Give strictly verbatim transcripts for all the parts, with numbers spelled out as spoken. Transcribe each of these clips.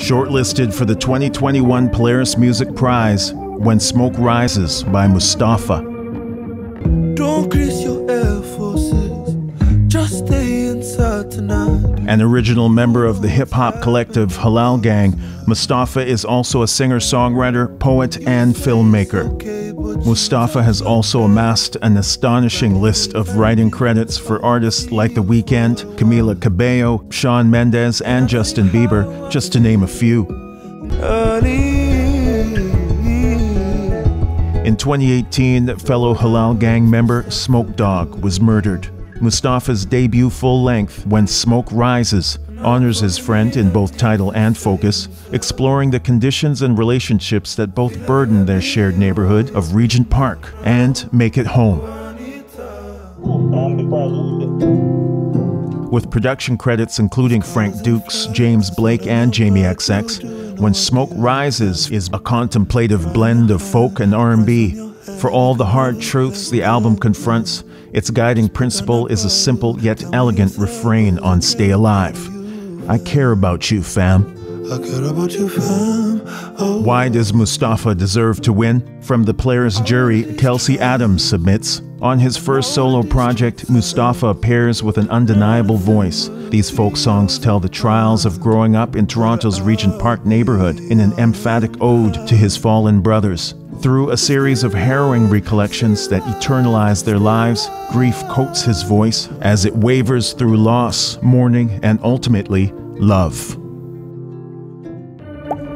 Shortlisted for the twenty twenty-one Polaris Music Prize, When Smoke Rises by Mustafa. Don't crease your Air Forces, just stay inside tonight. An original member of the hip-hop collective Halal Gang, Mustafa is also a singer-songwriter, poet, and filmmaker. Mustafa has also amassed an astonishing list of writing credits for artists like The Weeknd, Camila Cabello, Shawn Mendes, and Justin Bieber, just to name a few. In twenty eighteen, fellow Halal Gang member Smoke Dog was murdered. Mustafa's debut full-length, When Smoke Rises, honors his friend in both title and focus, exploring the conditions and relationships that both burden their shared neighborhood of Regent Park and make it home. With production credits including Frank Dukes, James Blake, and Jamie X X, When Smoke Rises is a contemplative blend of folk and R and B. For all the hard truths the album confronts, its guiding principle is a simple yet elegant refrain on Stay Alive. I care about you, fam. I care about you, fam. Oh. Why does Mustafa deserve to win? From the Polaris jury, Kelsey Adams submits. On his first solo project, Mustafa pairs with an undeniable voice. These folk songs tell the trials of growing up in Toronto's Regent Park neighborhood in an emphatic ode to his fallen brothers. Through a series of harrowing recollections that eternalize their lives, grief coats his voice as it wavers through loss, mourning, and ultimately, love.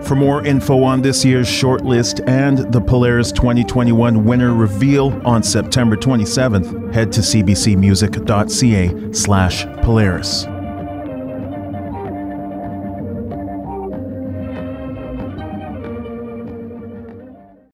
For more info on this year's shortlist and the Polaris twenty twenty-one winner reveal on September twenty-seventh, head to c b c music dot c a slash Polaris.